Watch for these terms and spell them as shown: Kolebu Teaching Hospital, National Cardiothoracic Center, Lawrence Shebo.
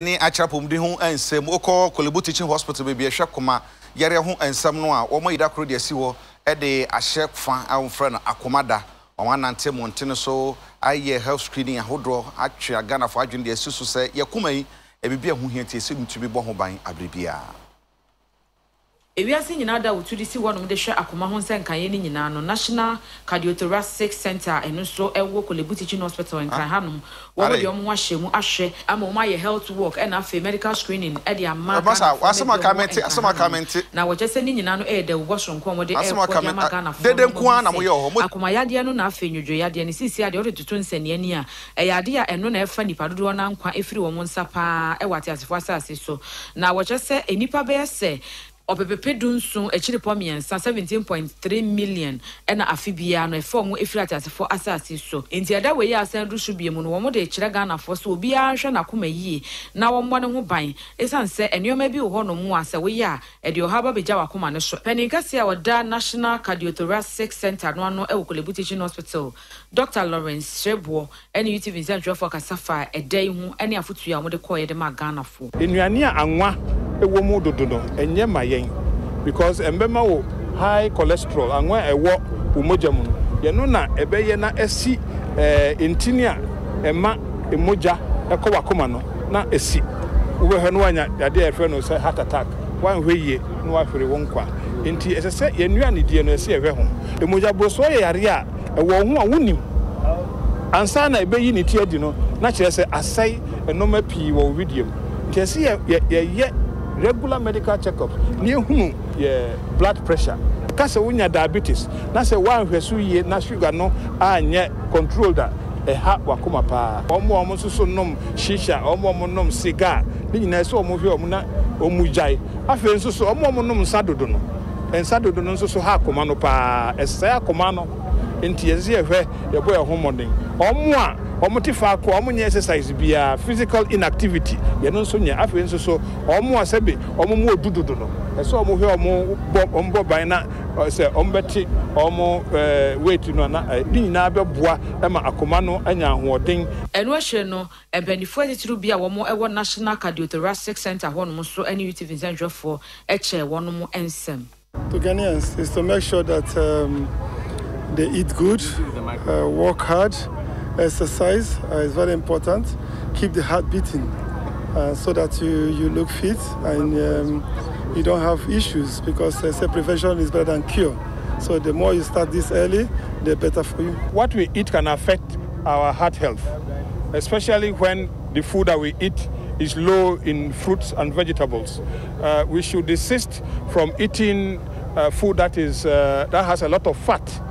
Ni achapum di hun ensem okọ Kolebu Teaching Hospital be ehwe koma yare hun ensem no a omo yida kro de asiwo e de ahye fa awfra na akomada omo anante montene so aye health screening ahodro atwe agana fo adwende asisu se yakomai e bibia hu hia tie se mutumi bo ho ban abrebia Ewiase nyina da wutudi si wonum de hwe akoma ho nsenkaye ni nyina no National Cardiothoracic Center eno so ewo Kolebu Teaching Hospital in Krahanum wo de omo hwehemu ahwe ama omo aye health work and afi medical screening e de ama asoma comment na wo jese ni nyina no e de wo sonko mo de e wo jamaka na akoma yade no na afi nwodwo yade ni sisi ade o de tutu nsani ani a e yade ya eno na efa nipa dodo na nkwa efiri wo monsa pa e wate asefo asase so na wo jese enipa be yese opepepe dunsun echiripo miensa 17.3 million ena afibia no efomu efirati asefo asase so enti ada we ya asendu subie mu no wo mo de echira Ghana fo so obi ahwe na koma yie na wo mo ne ho ban esanse enioma bi ho no mu asa we ya e de ohaba beja wa koma ne so peninkase a oda National Cardiothoracic Center no ano e Kolebu Teaching Hospital Dr Lawrence Shebo eni UTV Central for Kasafa e dai hu eni afotu ya mo de koye de ma Ghana fo enuane a anwa ewo mu dodono enye mayen because embema wo high cholesterol anwa ewo umoja mu ye no na ebeye na esi intinia ema emoja ekowa koma no na esi wo he no anya yade efe no say heart attack wan hweye no afere wo nkwa enti esese ye nuane die no esi ewe ho emoja boso ye yare a ewo ho a wonim ansa na ebeyi ni tie di no na kire se asai enoma pii wo video kesi ye regular medical checkup ni ehunu ye blood pressure kase wunya diabetes na se wan hwesu ye na sugar no anye control da ha wakoma pa omo susu nom shisha omo nom cigar ni nyina se omo hwe omo na omujai afi nsusu omo nom sadodo no ensadodo no nsusu ha akoma no pa esa akoma no enti ezi ehwe ye boy homoding omo a omotifa ko omunye exercise bia physical inactivity ye no so nya afi nso so omo asebe omo mu odududu no eso omo hwe omo bombo ban na se ombeti omo weight no na din na beboa ema akoma no anya hoden enu ahye no empanifo atitiru bia wo mo ewo National Cardiothoracic Center ho no mo so any UTV Central for eche wo no mo ensem to Ghanaians is to make sure that they eat good, work hard. Exercise is very important. Keep the heart beating so that you look fit and you don't have issues because they say prevention is better than cure. So the more you start this early, the better for you. What we eat can affect our heart health, especially when the food that we eat is low in fruits and vegetables. We should desist from eating food that has a lot of fat.